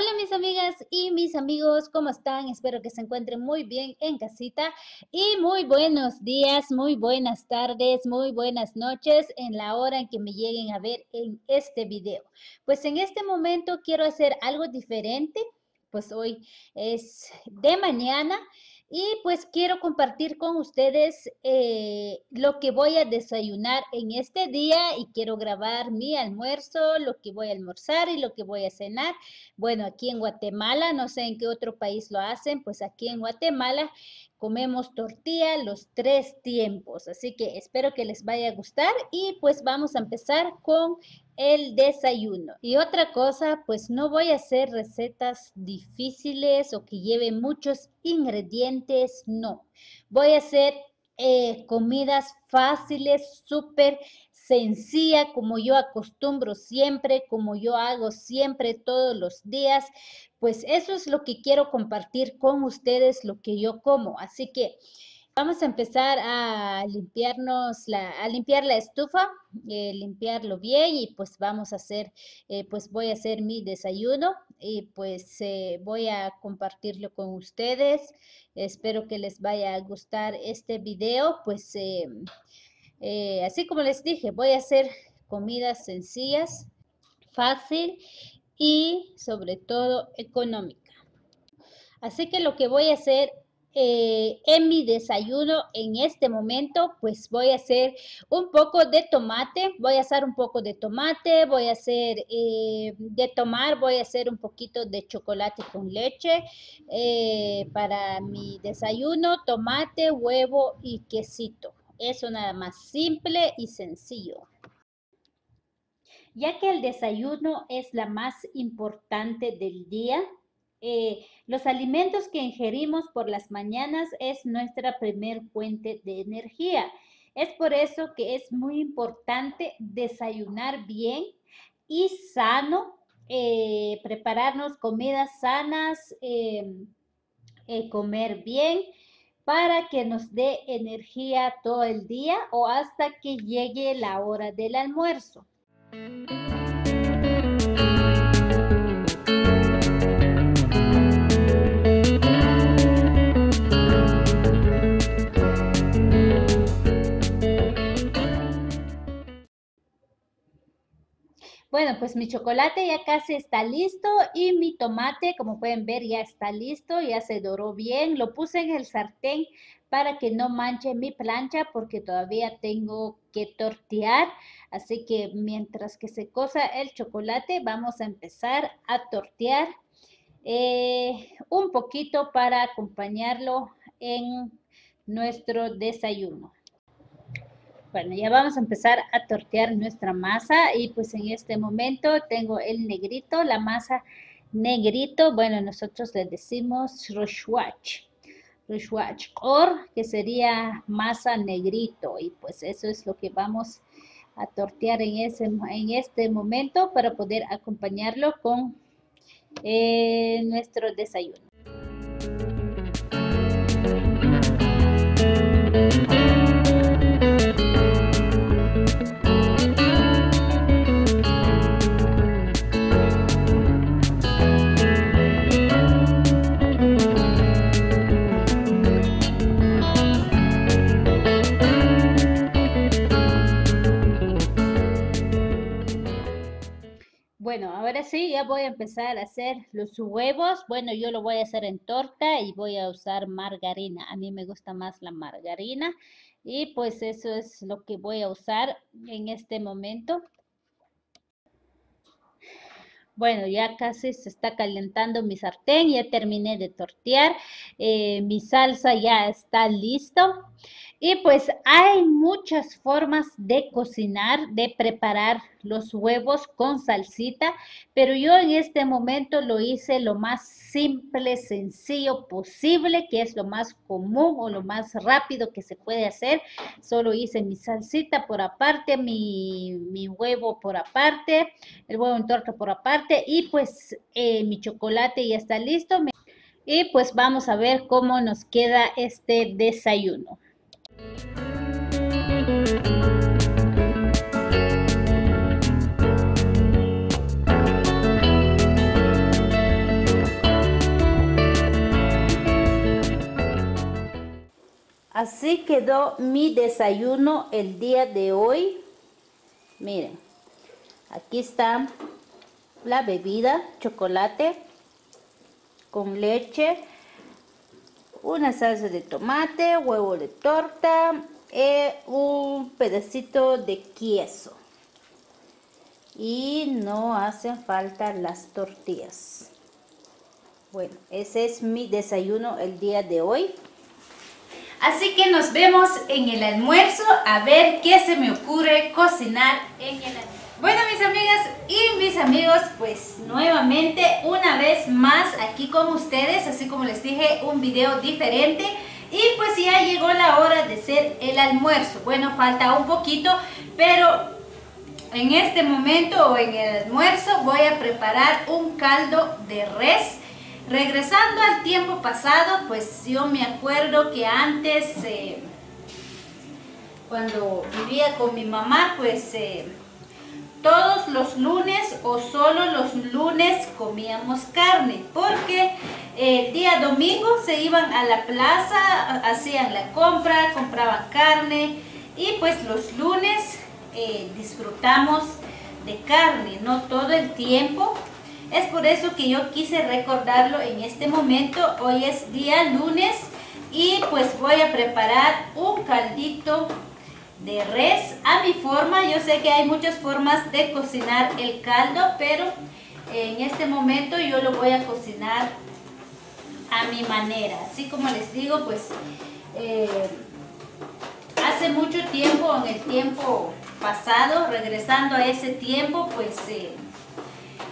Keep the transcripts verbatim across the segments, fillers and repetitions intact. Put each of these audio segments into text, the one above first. Hola mis amigas y mis amigos, ¿cómo están? Espero que se encuentren muy bien en casita y muy buenos días, muy buenas tardes, muy buenas noches en la hora en que me lleguen a ver en este video. Pues en este momento quiero hacer algo diferente, pues hoy es de mañana y pues quiero compartir con ustedes eh, lo que voy a desayunar en este día y quiero grabar mi almuerzo, lo que voy a almorzar y lo que voy a cenar. Bueno, aquí en Guatemala, no sé en qué otro país lo hacen, pues aquí en Guatemala comemos tortilla los tres tiempos. Así que espero que les vaya a gustar y pues vamos a empezar con el desayuno. Y otra cosa, pues no voy a hacer recetas difíciles o que lleven muchos ingredientes, no. Voy a hacer eh, comidas fáciles, súper sencilla, como yo acostumbro siempre, como yo hago siempre todos los días. Pues eso es lo que quiero compartir con ustedes, lo que yo como. Así que vamos a empezar a limpiarnos, la, a limpiar la estufa, eh, limpiarlo bien y pues vamos a hacer, eh, pues voy a hacer mi desayuno y pues eh, voy a compartirlo con ustedes. Espero que les vaya a gustar este video, pues eh, eh, así como les dije, voy a hacer comidas sencillas, fácil y sobre todo económica. Así que lo que voy a hacer Eh, en mi desayuno en este momento, pues voy a hacer un poco de tomate, voy a hacer un poco de tomate, voy a hacer eh, de tomar, voy a hacer un poquito de chocolate con leche eh, para mi desayuno, tomate, huevo y quesito. Eso nada más, simple y sencillo. Ya que el desayuno es la más importante del día, Eh, los alimentos que ingerimos por las mañanas es nuestra primer fuente de energía. Es por eso que es muy importante desayunar bien y sano, eh, prepararnos comidas sanas, eh, eh, comer bien para que nos dé energía todo el día o hasta que llegue la hora del almuerzo. Bueno, pues mi chocolate ya casi está listo y mi tomate, como pueden ver, ya está listo, ya se doró bien. Lo puse en el sartén para que no manche mi plancha porque todavía tengo que tortear. Así que mientras que se cosa el chocolate, vamos a empezar a tortear eh, un poquito para acompañarlo en nuestro desayuno. Bueno, ya vamos a empezar a tortear nuestra masa y pues en este momento tengo el negrito, la masa negrito. Bueno, nosotros le decimos rushwatch, rushwatch or, que sería masa negrito. Y pues eso es lo que vamos a tortear en, ese, en este momento para poder acompañarlo con eh, nuestro desayuno. Bueno, ahora sí, ya voy a empezar a hacer los huevos. Bueno, yo lo voy a hacer en torta y voy a usar margarina. A mí me gusta más la margarina y pues eso es lo que voy a usar en este momento. Bueno, ya casi se está calentando mi sartén, ya terminé de tortear, eh, mi salsa ya está listo. Y pues hay muchas formas de cocinar, de preparar los huevos con salsita, pero yo en este momento lo hice lo más simple, sencillo posible, que es lo más común o lo más rápido que se puede hacer. Solo hice mi salsita por aparte, mi, mi huevo por aparte, el huevo en torta por aparte. Y pues eh, mi chocolate ya está listo y pues vamos a ver cómo nos queda este desayuno. Así quedó mi desayuno el día de hoy. Miren, aquí está la bebida, chocolate con leche, una salsa de tomate, huevo de torta y un pedacito de queso. Y no hacen falta las tortillas. Bueno, ese es mi desayuno el día de hoy. Así que nos vemos en el almuerzo a ver qué se me ocurre cocinar en el almuerzo. Bueno, mis amigas y mis amigos, pues nuevamente una vez más aquí con ustedes, así como les dije, un video diferente. Y pues ya llegó la hora de hacer el almuerzo. Bueno, falta un poquito, pero en este momento o en el almuerzo voy a preparar un caldo de res. Regresando al tiempo pasado, pues yo me acuerdo que antes, eh, cuando vivía con mi mamá, pues eh, todos los lunes o solo los lunes comíamos carne, porque eh, el día domingo se iban a la plaza, hacían la compra, compraban carne, y pues los lunes eh, disfrutamos de carne, no todo el tiempo. Es por eso que yo quise recordarlo en este momento. Hoy es día lunes y pues voy a preparar un caldito de res a mi forma. Yo sé que hay muchas formas de cocinar el caldo, pero en este momento yo lo voy a cocinar a mi manera. Así como les digo, pues eh, hace mucho tiempo, en el tiempo pasado, regresando a ese tiempo, pues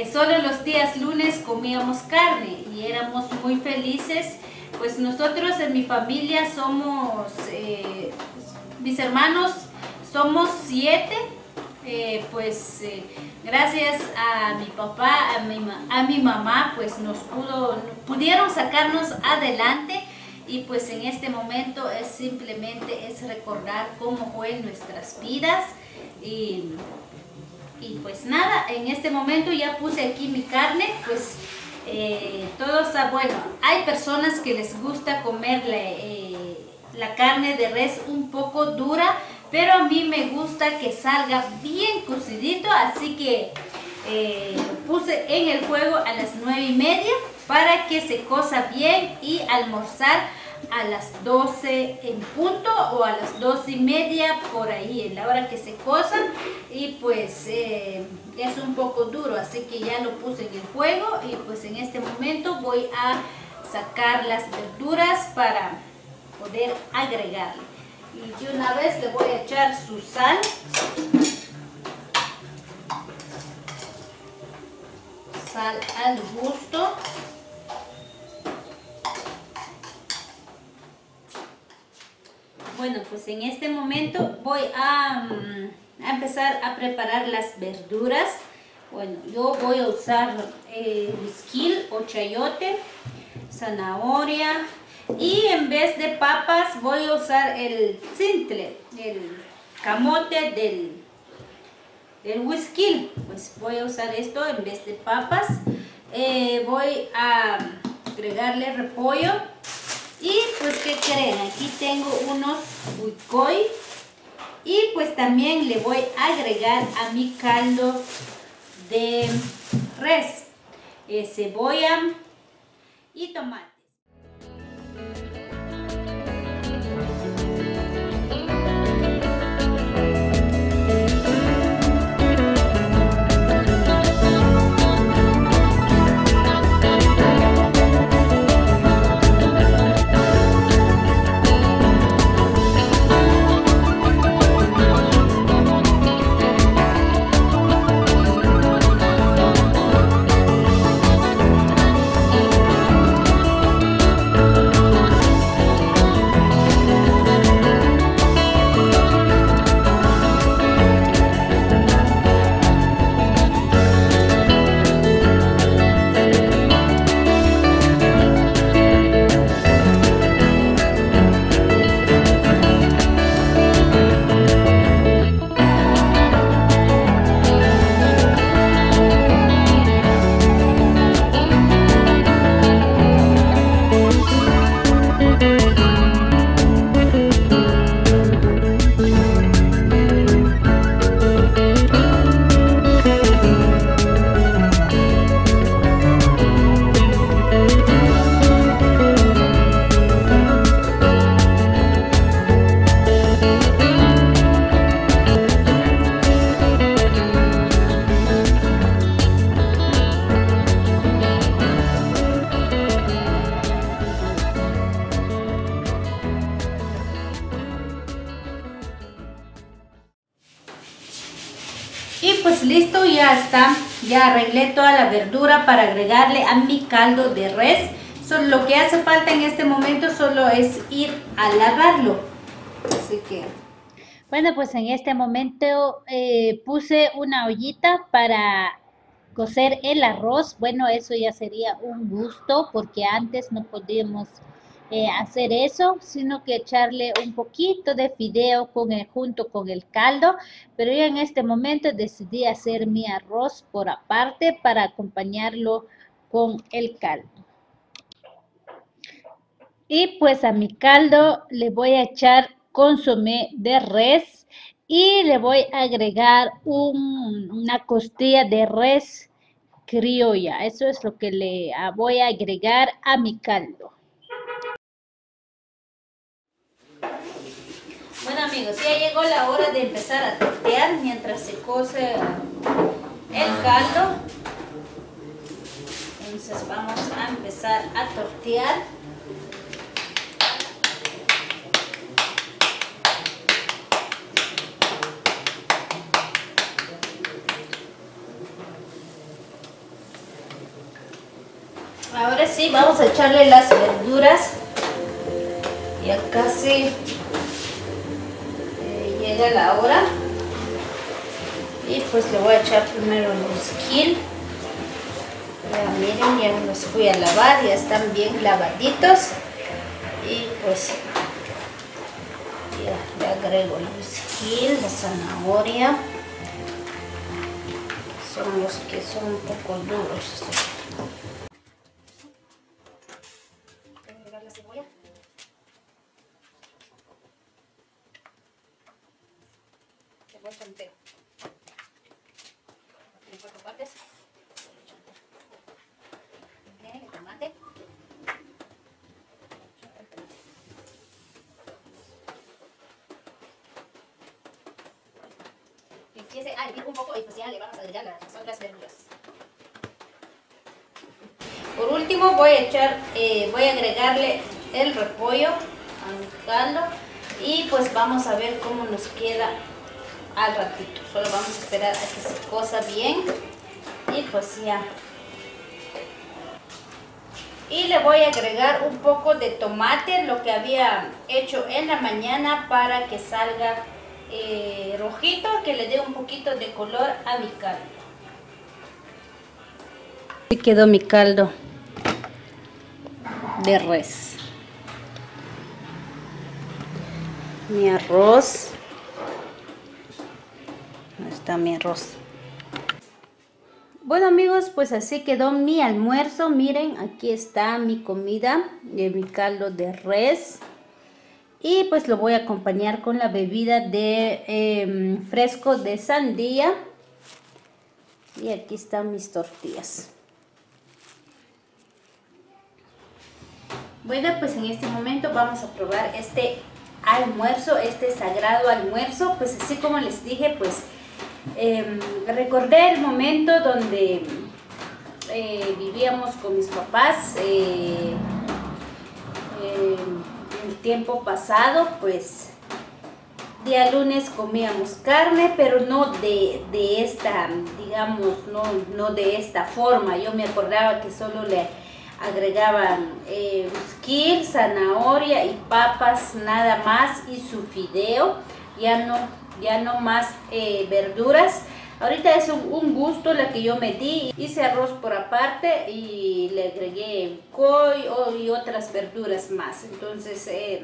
Eh, solo los días lunes comíamos carne y éramos muy felices. Pues nosotros en mi familia somos, eh, mis hermanos somos siete, eh, pues eh, gracias a mi papá, a mi, a mi mamá, pues nos pudo, pudieron sacarnos adelante. Y pues en este momento es simplemente es recordar cómo fue nuestras vidas. Y Y pues nada, en este momento ya puse aquí mi carne, pues eh, todo está bueno. Hay personas que les gusta comer la, eh, la carne de res un poco dura, pero a mí me gusta que salga bien cocidito, así que eh, lo puse en el fuego a las nueve y media para que se cosa bien y almorzar a las doce en punto o a las doce y media, por ahí en la hora que se cosan. Y pues eh, es un poco duro, así que ya lo puse en el fuego. Y pues en este momento voy a sacar las verduras para poder agregarle, y de una vez le voy a echar su sal, sal al gusto. Bueno, pues en este momento voy a, um, a empezar a preparar las verduras. Bueno, yo voy a usar eh, esquil o chayote, zanahoria, y en vez de papas voy a usar el cintle, el camote del, del huisquil. Pues voy a usar esto en vez de papas. Eh, voy a agregarle repollo. Y pues, ¿qué creen? Aquí tengo unos huicoy. Y pues también le voy a agregar a mi caldo de res, eh, cebolla y tomate. pues listo, ya está. Ya arreglé toda la verdura para agregarle a mi caldo de res. So, lo que hace falta en este momento solo es ir a lavarlo. Así que... Bueno, pues en este momento eh, puse una ollita para cocer el arroz. Bueno, eso ya sería un gusto porque antes no podíamos eh, hacer eso, sino que echarle un poquito de fideo con el, junto con el caldo. Pero yo en este momento decidí hacer mi arroz por aparte para acompañarlo con el caldo. Y pues a mi caldo le voy a echar consomé de res y le voy a agregar un, una costilla de res criolla. Eso es lo que le voy a agregar a mi caldo. Bueno amigos, ya llegó la hora de empezar a totear mientras se cose el caldo. Entonces vamos a empezar a totear. Ahora sí, vamos a echarle las verduras. Ya casi eh, llega la hora. Y pues le voy a echar primero los kil. Ya miren, ya los fui a lavar, ya están bien lavaditos. Y pues ya le agrego los kil, la zanahoria. Son los que son un poco duros. Empiece a hervir un poco y pues ya le vamos a agregar las otras verduras. Por último voy a echar, eh, voy a agregarle el repollo al caldo y pues vamos a ver cómo nos queda al ratito. Solo vamos a esperar a que se cosa bien y pues ya. Y le voy a agregar un poco de tomate, lo que había hecho en la mañana para que salga Eh, rojito, que le dé un poquito de color a mi caldo. Así quedó mi caldo de res, mi arroz. Ahí está mi arroz. Bueno amigos, pues así quedó mi almuerzo. Miren, aquí está mi comida de mi caldo de res. Y pues lo voy a acompañar con la bebida de eh, fresco de sandía. Y aquí están mis tortillas. Bueno, pues en este momento vamos a probar este almuerzo, este sagrado almuerzo. Pues así como les dije, pues eh, recordé el momento donde eh, vivíamos con mis papás. Eh, eh, El tiempo pasado, pues día lunes comíamos carne, pero no de, de esta, digamos, no, no de esta forma. Yo me acordaba que solo le agregaban eh, uzquil, zanahoria y papas nada más y su fideo, ya no, ya no más eh, verduras. Ahorita es un, un gusto la que yo me di, hice arroz por aparte y le agregué col y otras verduras más. Entonces, eh.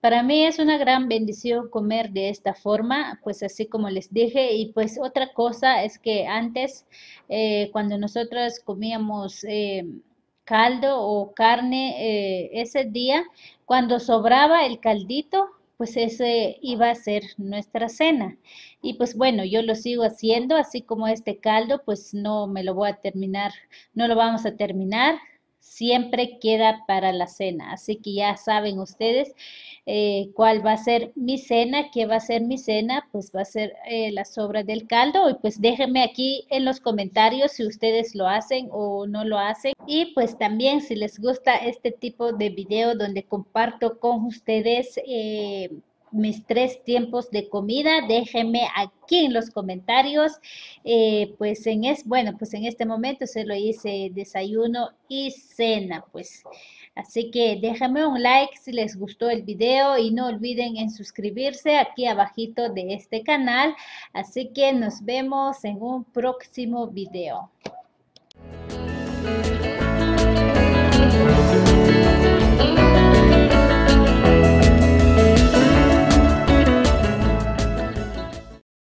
para mí es una gran bendición comer de esta forma, pues así como les dije. Y pues otra cosa es que antes, eh, cuando nosotros comíamos eh, caldo o carne eh, ese día, cuando sobraba el caldito, pues ese iba a ser nuestra cena. Y pues bueno, yo lo sigo haciendo, así como este caldo, pues no me lo voy a terminar, no lo vamos a terminar, siempre queda para la cena. Así que ya saben ustedes eh, cuál va a ser mi cena, qué va a ser mi cena, pues va a ser eh, la sobra del caldo. Y pues déjenme aquí en los comentarios si ustedes lo hacen o no lo hacen. Y pues también si les gusta este tipo de video donde comparto con ustedes eh, mis tres tiempos de comida. Déjenme aquí en los comentarios. Eh, pues en es, bueno, pues en este momento se lo hice desayuno y cena, pues. Así que déjenme un like si les gustó el video y no olviden en suscribirse aquí abajito de este canal. Así que nos vemos en un próximo video.